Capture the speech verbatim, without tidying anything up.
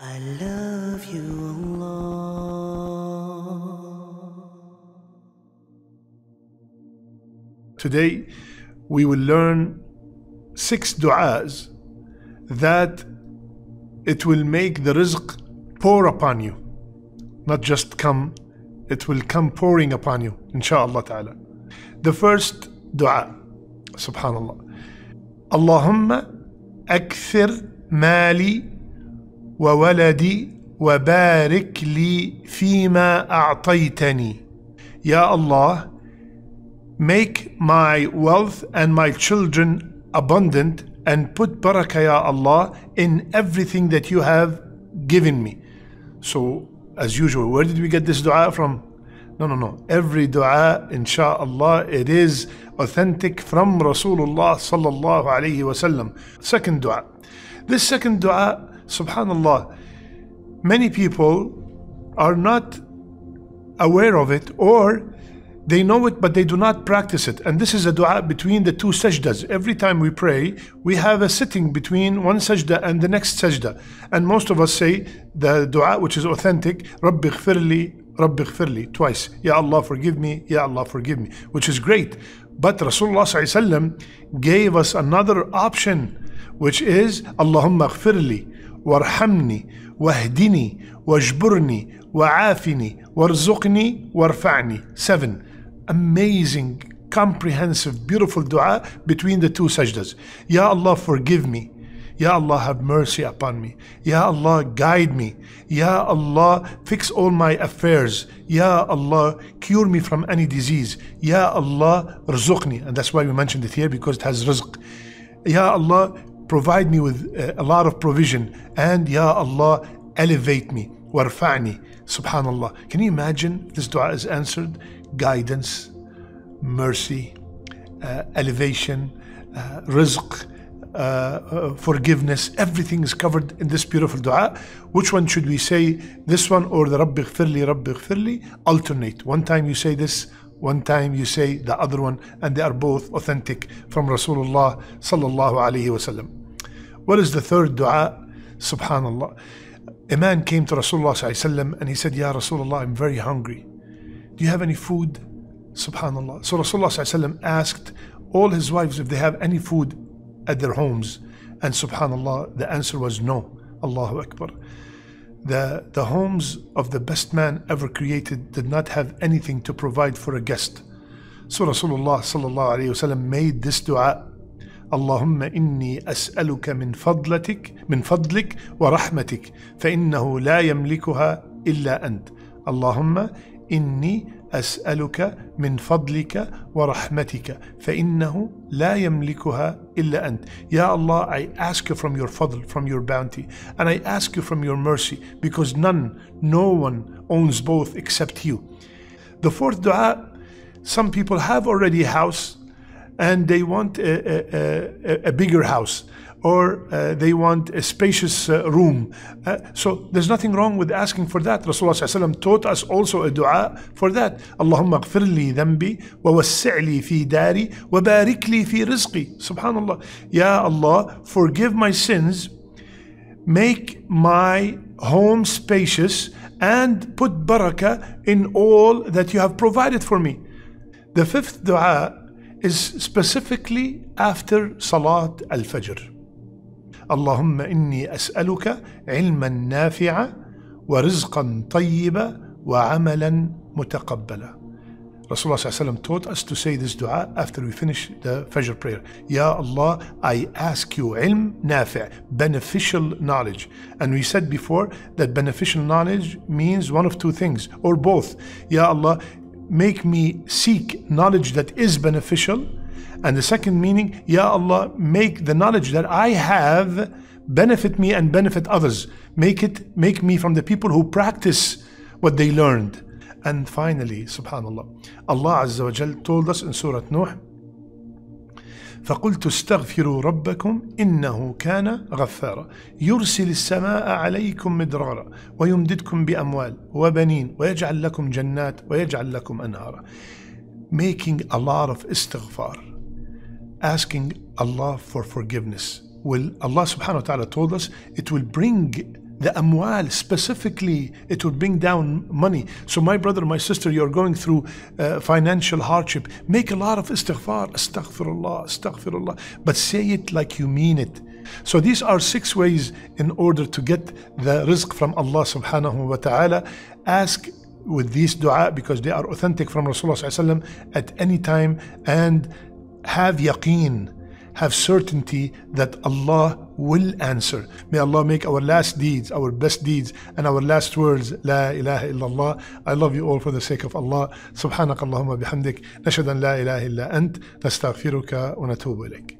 I love you Allah. Today we will learn six du'as that it will make the rizq pour upon you, not just come, it will come pouring upon you, inshallah ta'ala. The first dua, subhanallah, Allahumma akthir mali wa waladi wa barik li fima a'taytani. Ya Allah, make my wealth and my children abundant and put barakah, ya Allah, in everything that you have given me. So, as usual, where did we get this dua from? No, no, no. Every dua, insha'Allah, it is authentic from Rasulullah sallallahu alayhi wa sallam. Second dua. This second dua, subhanallah, many people are not aware of it, or they know it but they do not practice it. And this is a dua between the two sajdas. Every time we pray, we have a sitting between one sajda and the next sajda. And most of us say the dua which is authentic, Rabbi Ghfirli, Rabbi Ghfirli, twice. Ya Allah, forgive me, Ya Allah, forgive me, which is great. But Rasulullah sallallahu alayhi wa sallam gave us another option, which is Allahumma ghfirli, warhamni, wahdini, wajburni, wa'afini, warzuqni, warfa'ni. Seven. Amazing, comprehensive, beautiful dua between the two sajdas. Ya Allah, forgive me. Ya Allah, have mercy upon me. Ya Allah, guide me. Ya Allah, fix all my affairs. Ya Allah, cure me from any disease. Ya Allah, rizqni. And that's why we mentioned it here, because it has rizq. Ya Allah, provide me with a lot of provision. And Ya Allah, elevate me. Warfa'ni. Subhanallah. Can you imagine if this dua is answered? Guidance, mercy, uh, elevation, uh, rizq, uh, uh, forgiveness, everything is covered in this beautiful dua. Which one should we say? This one or the Rabbi Ghfirli, Rabbi Ghfirli? Alternate. One time you say this, one time you say the other one, and they are both authentic from Rasulullah sallallahu alayhi wa sallam. What is the third dua? Subhanallah. A man came to Rasulullah sallallahu alayhi wa sallam and he said, Ya Rasulullah, I'm very hungry. Do you have any food? Subhanallah. So Rasulullah sallallahu alayhi wa sallam asked all his wives if they have any food at their homes. And subhanallah, the answer was no. Allahu Akbar. The, the homes of the best man ever created did not have anything to provide for a guest. So Rasulullah sallallahu alayhi wa sallam made this dua. Allahumma inni as'aluka min fadlatik, min fadlik wa rahmatik, fa innahu la yamlikuha illa ant. Allahumma إني أسألك من فضلك ورحمتك فإنه لا يملكها إلا أنت. Ya Allah, I ask you from your fadl, from your bounty, and I ask you from your mercy, because none, no one owns both except you. The fourth dua, some people have already a house and they want a, a, a, a bigger house, or uh, they want a spacious uh, room. Uh, so there's nothing wrong with asking for that. Rasulullah sallallahu alayhi wa sallam taught us also a dua for that. Allahumma ghfirli dhanbi wa wassi'li fi dari wa barikli fi rizqi. Subhanallah. Ya Allah, forgive my sins, make my home spacious, and put barakah in all that you have provided for me. The fifth dua is specifically after Salat al-Fajr. اللهم إني أسألك علما نافعا ورزقا طيبا وعملا متقبلا. Rasulullah sallallahu alayhi wa sallam taught us to say this dua after we finish the Fajr prayer. Ya Allah, I ask you ilm nafi', beneficial knowledge. And we said before that beneficial knowledge means one of two things, or both. Ya Allah, make me seek knowledge that is beneficial. And the second meaning, Ya Allah, make the knowledge that I have benefit me and benefit others. Make it, make me from the people who practice what they learned. And finally, subhanallah, Allah Azza wa Jal told us in Surah Nuh, فَقُلْتُ اسْتَغْفِرُوا رَبَّكُمْ إِنَّهُ كَانَ غَفَّارًا يُرْسِلِ السَّمَاءَ عَلَيْكُمْ مِدْرَارًا وَيُمْدِدْكُمْ بِأَمْوَالٍ وَبَنِينَ وَيَجْعَلْ لَكُمْ جَنَّاتٍ وَيَجْعَلْ لَكُمْ أَنْهَارًا. Making a lot of istighfar, asking Allah for forgiveness. Will Allah subhanahu wa ta'ala told us it will bring the amwal specifically, it would bring down money. So my brother, my sister, you're going through uh, financial hardship. Make a lot of istighfar, astaghfirullah, astaghfirullah, but say it like you mean it. So these are six ways in order to get the rizq from Allah subhanahu wa ta'ala. Ask with these dua because they are authentic from Rasulullah sallallahu alaihi wasallam at any time, and have yaqeen, have certainty that Allah will answer. May Allah make our last deeds, our best deeds, and our last words, La ilaha illallah. I love you all for the sake of Allah. Subhanak Allahumma bihamdik. Nashhadu an la ilaha illa ant. Nastaghfiruka wa natubu ilayk.